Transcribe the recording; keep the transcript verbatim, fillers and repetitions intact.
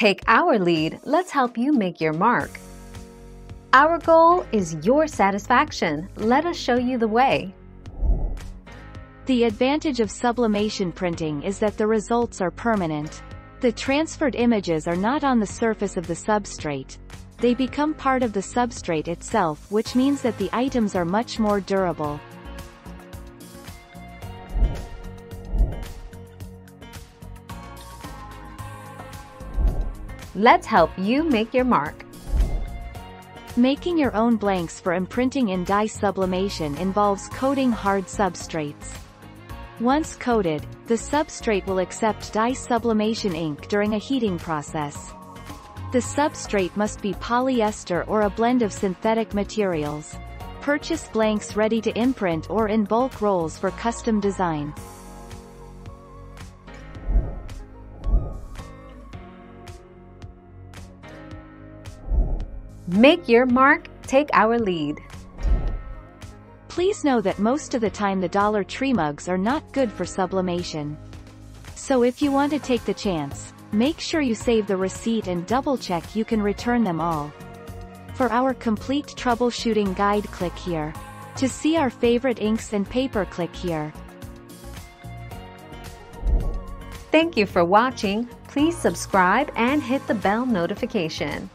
Take our lead, let's help you make your mark. Our goal is your satisfaction. Let us show you the way. The advantage of sublimation printing is that the results are permanent. The transferred images are not on the surface of the substrate. They become part of the substrate itself, which means that the items are much more durable. Let's help you make your mark. Making your own blanks for imprinting in dye sublimation involves coating hard substrates. Once coated, the substrate will accept dye sublimation ink during a heating process. The substrate must be polyester or a blend of synthetic materials. Purchase blanks ready to imprint or in bulk rolls for custom design. Make your mark, take our lead. Please know that most of the time the Dollar Tree mugs are not good for sublimation. So if you want to take the chance, make sure you save the receipt and double-check you can return them all. For our complete troubleshooting guide, click here. To see our favorite inks and paper, click here. Thank you for watching. Please subscribe and hit the bell notification.